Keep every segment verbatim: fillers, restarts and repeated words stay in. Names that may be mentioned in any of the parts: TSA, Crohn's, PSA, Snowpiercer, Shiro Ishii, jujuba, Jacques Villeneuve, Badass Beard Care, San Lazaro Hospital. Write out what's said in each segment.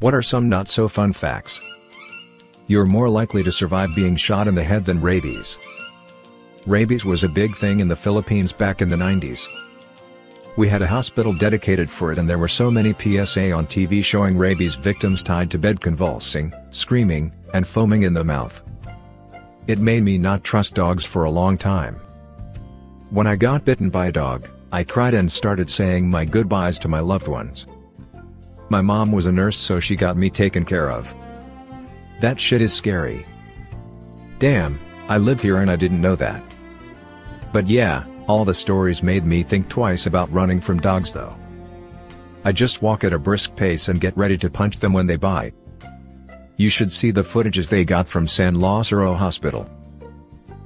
What are some not-so-fun facts? You're more likely to survive being shot in the head than rabies. Rabies was a big thing in the Philippines back in the nineties. We had a hospital dedicated for it, and there were so many P S A on T V showing rabies victims tied to bed convulsing, screaming, and foaming in the mouth. It made me not trust dogs for a long time. When I got bitten by a dog, I cried and started saying my goodbyes to my loved ones. My mom was a nurse, so she got me taken care of. That shit is scary. Damn, I live here and I didn't know that. But yeah, all the stories made me think twice about running from dogs though. I just walk at a brisk pace and get ready to punch them when they bite. You should see the footages they got from San Lazaro Hospital.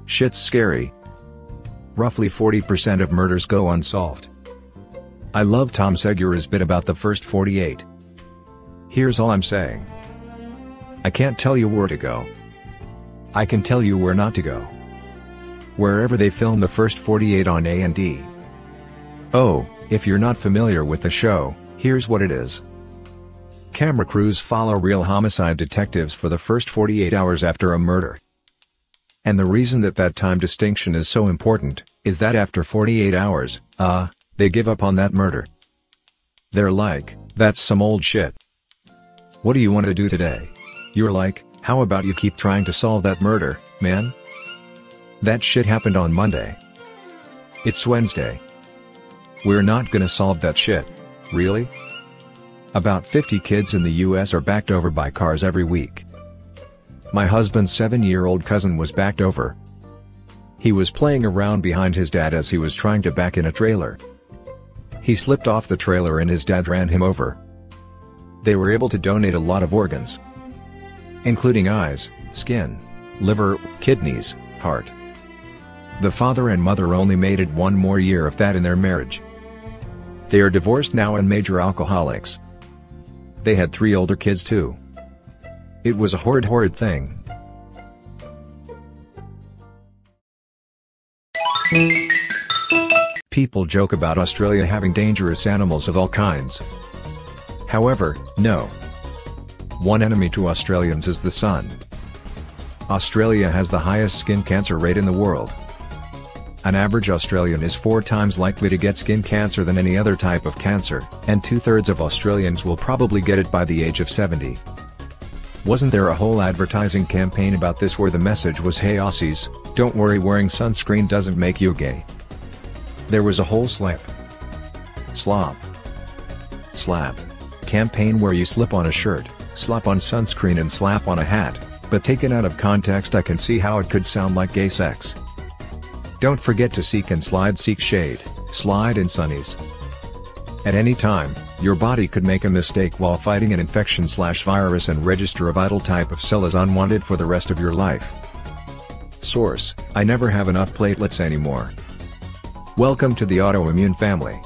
Shit's scary. Roughly forty percent of murders go unsolved. I love Tom Segura's bit about the first forty-eight. Here's all I'm saying. I can't tell you where to go. I can tell you where not to go. Wherever they film the first forty-eight on A and E. Oh, if you're not familiar with the show, here's what it is. Camera crews follow real homicide detectives for the first forty-eight hours after a murder. And the reason that that time distinction is so important, is that after forty-eight hours, uh, they give up on that murder. They're like, that's some old shit. What do you want to do today? You're like, how about you keep trying to solve that murder, man? That shit happened on Monday. It's Wednesday. We're not gonna solve that shit. Really? About fifty kids in the U S are backed over by cars every week. My husband's seven-year-old cousin was backed over. He was playing around behind his dad as he was trying to back in a trailer. He slipped off the trailer and his dad ran him over. They were able to donate a lot of organs, including eyes, skin, liver, kidneys, heart. The father and mother only made it one more year of that in their marriage. They are divorced now and major alcoholics. They had three older kids too. It was a horrid, horrid thing. People joke about Australia having dangerous animals of all kinds. However, no. One enemy to Australians is the sun. Australia has the highest skin cancer rate in the world. An average Australian is four times likely to get skin cancer than any other type of cancer, and two-thirds of Australians will probably get it by the age of seventy. Wasn't there a whole advertising campaign about this where the message was, hey Aussies, don't worry, wearing sunscreen doesn't make you gay. There was a whole slap. Slop. Slap. Campaign where you slip on a shirt, slap on sunscreen and slap on a hat, but taken out of context I can see how it could sound like gay sex. Don't forget to seek and slide, seek shade, slide in sunnies. At any time, your body could make a mistake while fighting an infection slash virus and register a vital type of cell as unwanted for the rest of your life. Source, I never have enough platelets anymore. Welcome to the autoimmune family.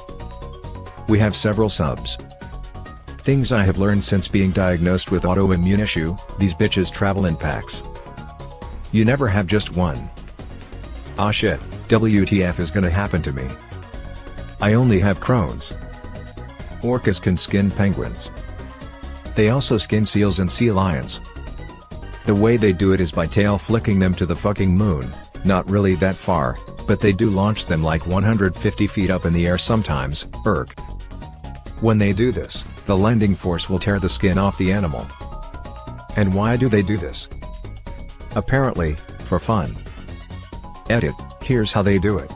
We have several subs. Things I have learned since being diagnosed with autoimmune issue, these bitches travel in packs. You never have just one. Ah shit, W T F is gonna happen to me. I only have Crohn's. Orcas can skin penguins. They also skin seals and sea lions. The way they do it is by tail flicking them to the fucking moon, not really that far, but they do launch them like one hundred fifty feet up in the air sometimes, irk. When they do this, the landing force will tear the skin off the animal. And why do they do this? Apparently, for fun. Edit, here's how they do it.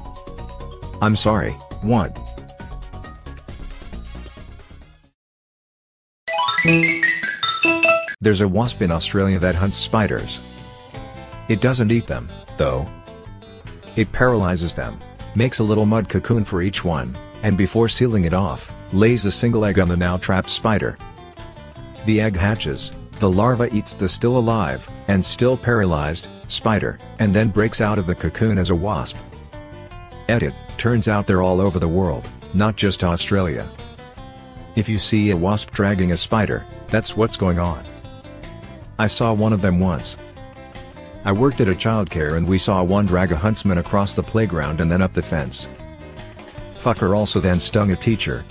I'm sorry, what? There's a wasp in Australia that hunts spiders. It doesn't eat them, though. It paralyzes them, makes a little mud cocoon for each one, and before sealing it off, lays a single egg on the now trapped spider. The egg hatches, the larva eats the still alive, and still paralyzed, spider, and then breaks out of the cocoon as a wasp. Edit, turns out they're all over the world, not just Australia. If you see a wasp dragging a spider, that's what's going on. I saw one of them once. I worked at a childcare and we saw one drag a huntsman across the playground and then up the fence. Fucker also then stung a teacher.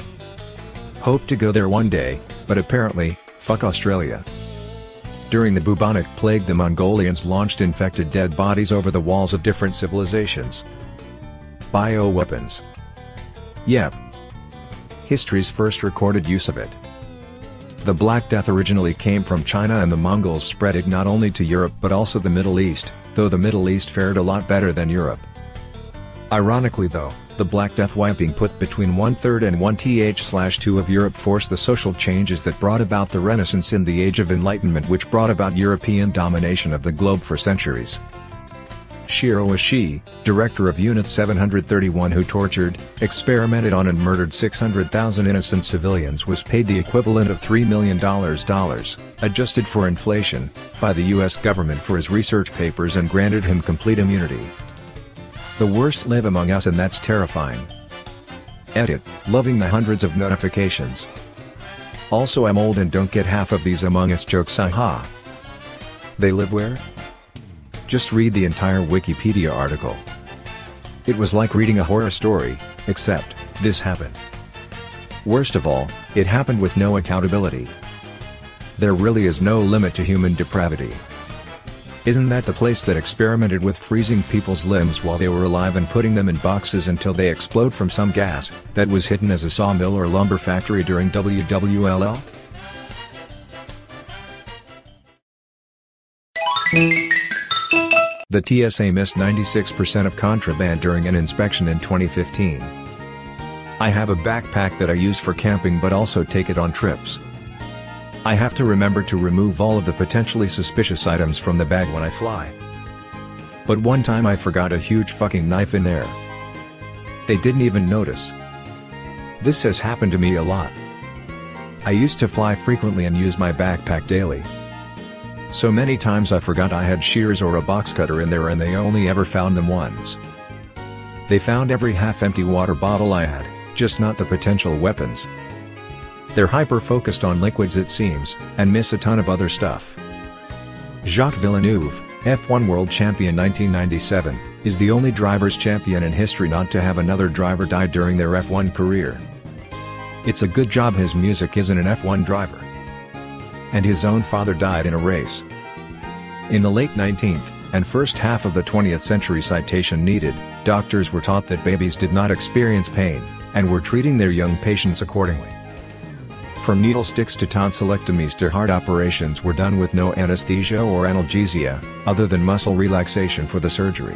Hoped to go there one day, but apparently, Fuck Australia. During the bubonic plague, the Mongolians launched infected dead bodies over the walls of different civilizations. Bioweapons. Yep. History's first recorded use of it. The Black Death originally came from China, and the Mongols spread it not only to Europe but also the Middle East, though the Middle East fared a lot better than Europe. Ironically though, the Black Death wiping put between one third and one third slash two of Europe forced the social changes that brought about the Renaissance in the Age of Enlightenment, which brought about European domination of the globe for centuries. Shiro Ishii, director of Unit seven thirty-one, who tortured, experimented on and murdered six hundred thousand innocent civilians, was paid the equivalent of three million dollars, adjusted for inflation, by the U S government for his research papers and granted him complete immunity. The worst live among us, and that's terrifying. Edit, loving the hundreds of notifications. Also, I'm old and don't get half of these Among Us jokes, aha. They live where? Just read the entire Wikipedia article. It was like reading a horror story, except this happened. Worst of all, it happened with no accountability. There really is no limit to human depravity. Isn't that the place that experimented with freezing people's limbs while they were alive and putting them in boxes until they explode from some gas that was hidden as a sawmill or lumber factory during W W L L? The T S A missed ninety-six percent of contraband during an inspection in twenty fifteen. I have a backpack that I use for camping but also take it on trips. I have to remember to remove all of the potentially suspicious items from the bag when I fly. But one time I forgot a huge fucking knife in there. They didn't even notice. This has happened to me a lot. I used to fly frequently and use my backpack daily. So many times I forgot I had shears or a box cutter in there, and they only ever found them once. They found every half-empty water bottle I had, just not the potential weapons. They're hyper-focused on liquids, it seems, and miss a ton of other stuff. Jacques Villeneuve, F one world champion nineteen ninety-seven, is the only driver's champion in history not to have another driver die during their F one career. It's a good job his music isn't an F one driver. And his own father died in a race. In the late nineteenth, and first half of the twentieth century, citation needed, doctors were taught that babies did not experience pain, and were treating their young patients accordingly. From needle sticks to tonsillectomies to heart operations were done with no anesthesia or analgesia, other than muscle relaxation for the surgery.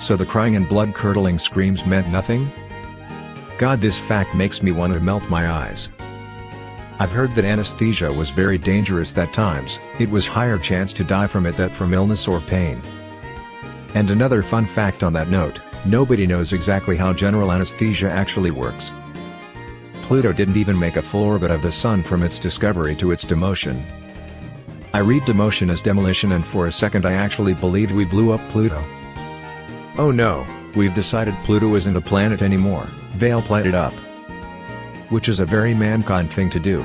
So the crying and blood-curdling screams meant nothing? God, this fact makes me want to melt my eyes. I've heard that anesthesia was very dangerous, that times it was higher chance to die from it than from illness or pain. And another fun fact on that note, nobody knows exactly how general anesthesia actually works. Pluto didn't even make a full orbit of the Sun from its discovery to its demotion. I read demotion as demolition, and for a second I actually believed we blew up Pluto. Oh no, we've decided Pluto isn't a planet anymore, Vail played it up. Which is a very mankind thing to do.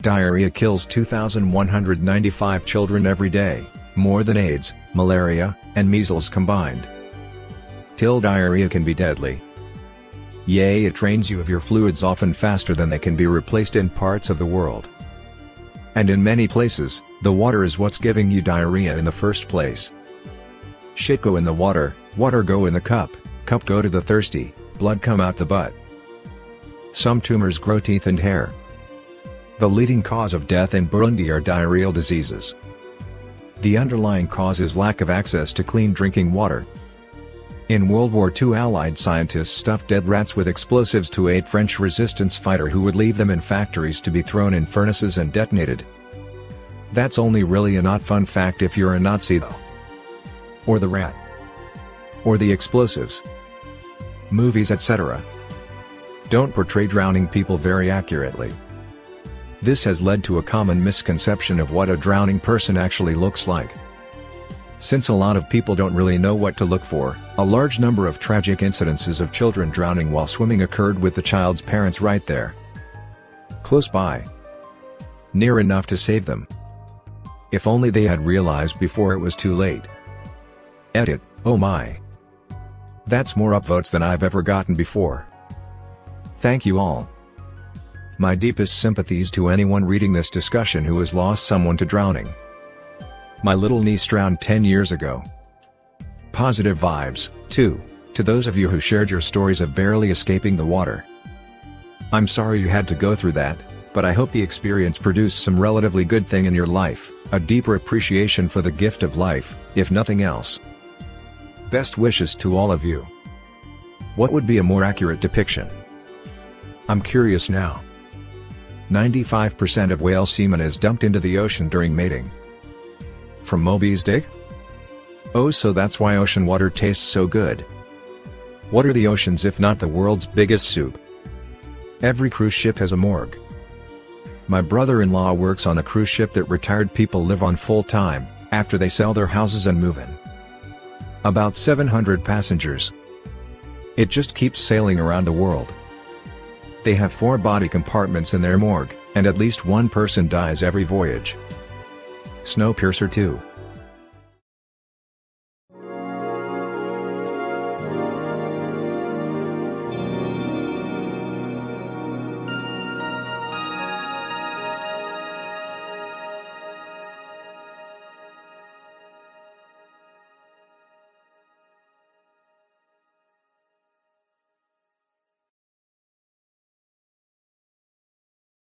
Diarrhea kills two thousand one hundred ninety-five children every day, more than AIDS, malaria, and measles combined. Till diarrhea can be deadly. Yay, it drains you of your fluids often faster than they can be replaced in parts of the world. And in many places, the water is what's giving you diarrhea in the first place. Shit go in the water, water go in the cup, cup go to the thirsty, blood come out the butt. Some tumors grow teeth and hair. The leading cause of death in Burundi are diarrheal diseases. The underlying cause is lack of access to clean drinking water. In World War Two, Allied scientists stuffed dead rats with explosives to aid French resistance fighters who would leave them in factories to be thrown in furnaces and detonated. That's only really a not fun fact if you're a Nazi though. Or the rat. Or the explosives. Movies et cetera don't portray drowning people very accurately. This has led to a common misconception of what a drowning person actually looks like. Since a lot of people don't really know what to look for, a large number of tragic incidences of children drowning while swimming occurred with the child's parents right there. Close by. Near enough to save them. If only they had realized before it was too late. Edit, oh my. That's more upvotes than I've ever gotten before. Thank you all. My deepest sympathies to anyone reading this discussion who has lost someone to drowning. My little niece drowned ten years ago. Positive vibes, too, to those of you who shared your stories of barely escaping the water. I'm sorry you had to go through that, but I hope the experience produced some relatively good thing in your life, a deeper appreciation for the gift of life, if nothing else. Best wishes to all of you. What would be a more accurate depiction? I'm curious now. ninety-five percent of whale semen is dumped into the ocean during mating. From Moby's Dick? Oh, so that's why ocean water tastes so good. What are the oceans if not the world's biggest soup? Every cruise ship has a morgue. My brother-in-law works on a cruise ship that retired people live on full-time, after they sell their houses and move in. About seven hundred passengers. It just keeps sailing around the world. They have four body compartments in their morgue, and at least one person dies every voyage. Snowpiercer two.